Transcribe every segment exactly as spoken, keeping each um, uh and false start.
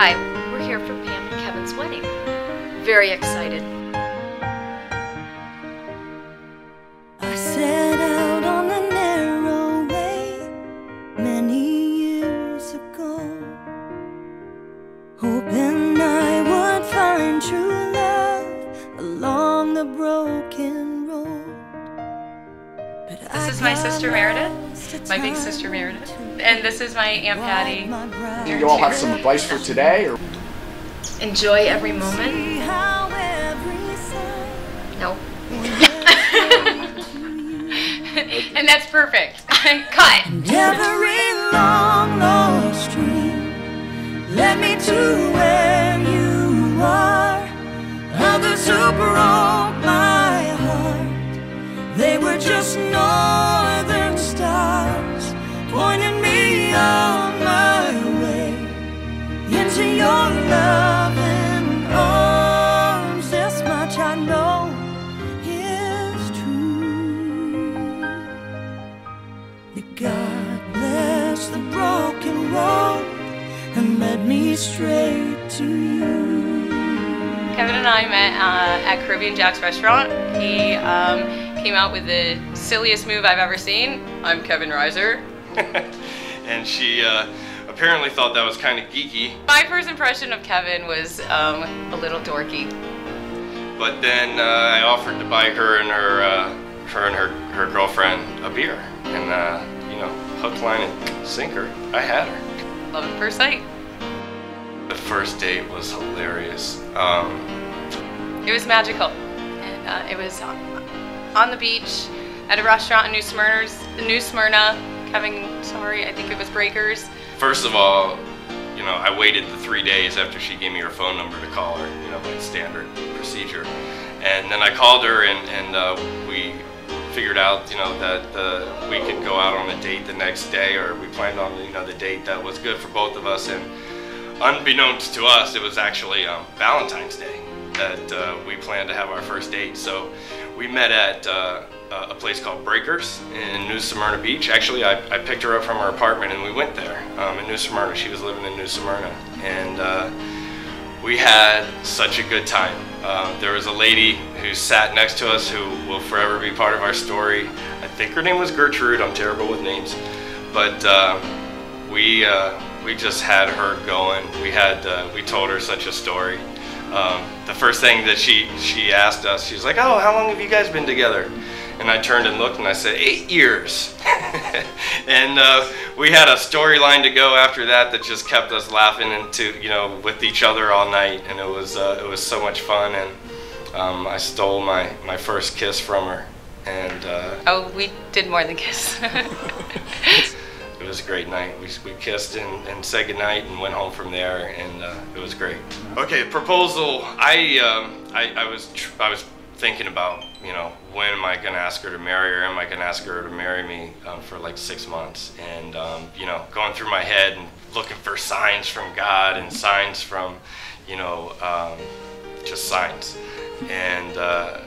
Hi, we're here for Pam and Kevin's wedding. Very excited. I set out on a narrow way many years ago, hoping I would find true love along the broken road. But this is my sister Meredith. My big sister Meredith, and this is my Aunt Patty. Do you all have some advice for today? Or? Enjoy every moment. No. And that's perfect. Cut. Every long, long street led me to where you are. Others who broke my heart, they were just northern stars, pointing me on my way into your loving arms. This much I know is true, that God blessed the broken road and led me straight to you. Kevin and I met uh, at Caribbean Jack's restaurant. He um, came out with the silliest move I've ever seen. I'm Kevin Reiser. And she uh, apparently thought that was kind of geeky. My first impression of Kevin was um, a little dorky. But then uh, I offered to buy her and her, uh, her and her, her girlfriend a beer. And uh, you know, hook, line, and sinker, I had her. Love at first sight. The first date was hilarious. Um, it was magical. And, uh, it was. Uh, on the beach at a restaurant in New Smyrna, New Smyrna, Kevin, sorry, I think it was Breakers. First of all, you know, I waited the three days after she gave me her phone number to call her, you know, like standard procedure. And then I called her and, and uh, we figured out, you know, that uh, we could go out on a date the next day, or we planned on, you know, the date that was good for both of us. And unbeknownst to us, it was actually um, Valentine's Day that uh, we planned to have our first date. So we met at uh, a place called Breakers in New Smyrna Beach. Actually, I, I picked her up from her apartment and we went there um, in New Smyrna. She was living in New Smyrna. And uh, we had such a good time. Uh, there was a lady who sat next to us who will forever be part of our story. I think her name was Gertrude. I'm terrible with names. But uh, we, uh, we just had her going. We, had, uh, we told her such a story. Um, the first thing that she, she asked us, she's like, oh, how long have you guys been together? And I turned and looked and I said, eight years. And uh, we had a storyline to go after that that just kept us laughing into, you know, with each other all night. And it was, uh, it was so much fun. And um, I stole my, my first kiss from her. And uh, oh, we did more than kiss. It was a great night. We, we kissed and, and said goodnight and went home from there, and uh, it was great. Okay, proposal. I um, I, I was tr I was thinking about, you know, when am I going to ask her to marry her? Am I going to ask her to marry me um, for like six months? And um, you know, going through my head and looking for signs from God and signs from, you know, um, just signs. And uh,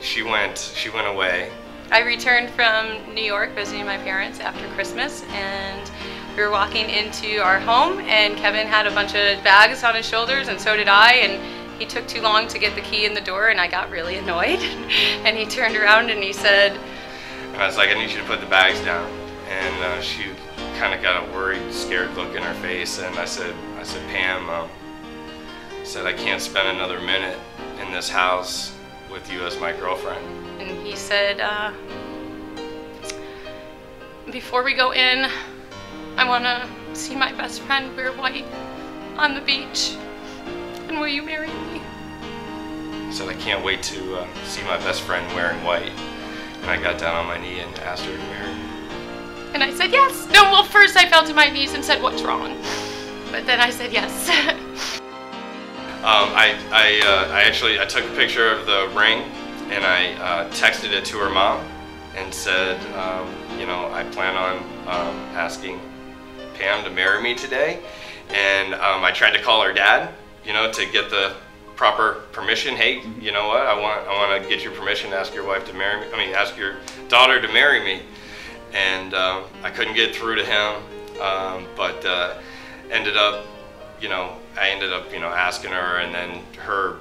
she went. She went away. I returned from New York visiting my parents after Christmas, and we were walking into our home and Kevin had a bunch of bags on his shoulders, and so did I, and he took too long to get the key in the door and I got really annoyed. And he turned around and he said, and I was like, I need you to put the bags down. And uh, she kind of got a worried, scared look in her face, and I said, I said, Pam, um, I said, I can't spend another minute in this house with you as my girlfriend. And he said, uh, before we go in, I want to see my best friend, we're white, on the beach, and will you marry me? I said, I can't wait to uh, see my best friend wearing white. And I got down on my knee and asked her to marry me. And I said, yes. No, well, first I fell to my knees and said, what's wrong? But then I said, yes. um, I, I, uh, I actually, I took a picture of the ring, and I uh, texted it to her mom and said, um, you know, I plan on um, asking Pam to marry me today. And um, I tried to call her dad, you know, to get the proper permission. Hey, you know what? I want, I want to get your permission to ask your wife to marry me. I mean, ask your daughter to marry me. And um, I couldn't get through to him, um, but uh, ended up, you know, I ended up, you know, asking her, and then her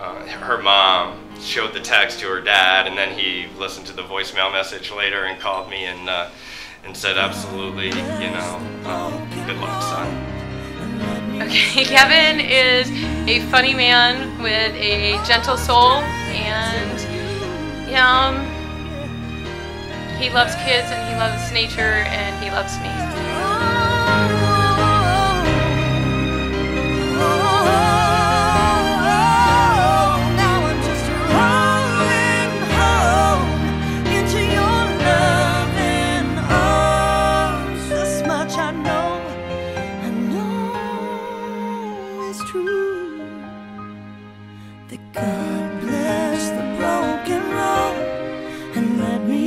uh, her mom showed the text to her dad, and then he listened to the voicemail message later and called me and uh, and said, absolutely, you know, um, good luck, son. Okay, Kevin is a funny man with a gentle soul, and um, he loves kids, and he loves nature, and he loves me.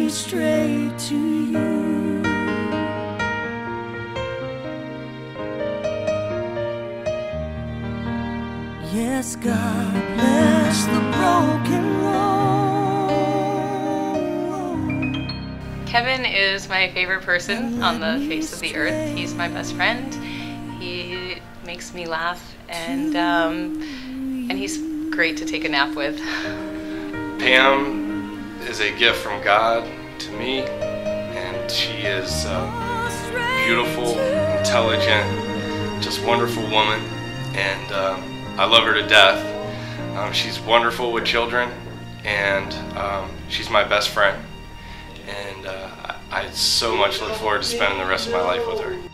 Straight to you. Yes, God bless the broken road. Kevin is my favorite person on the face of the earth. He's my best friend. He makes me laugh, and um, and he's great to take a nap with. Pam is a gift from God to me, and she is a beautiful, intelligent, just wonderful woman, and um, I love her to death. Um, she's wonderful with children, and um, she's my best friend, and uh, I so much look forward to spending the rest of my life with her.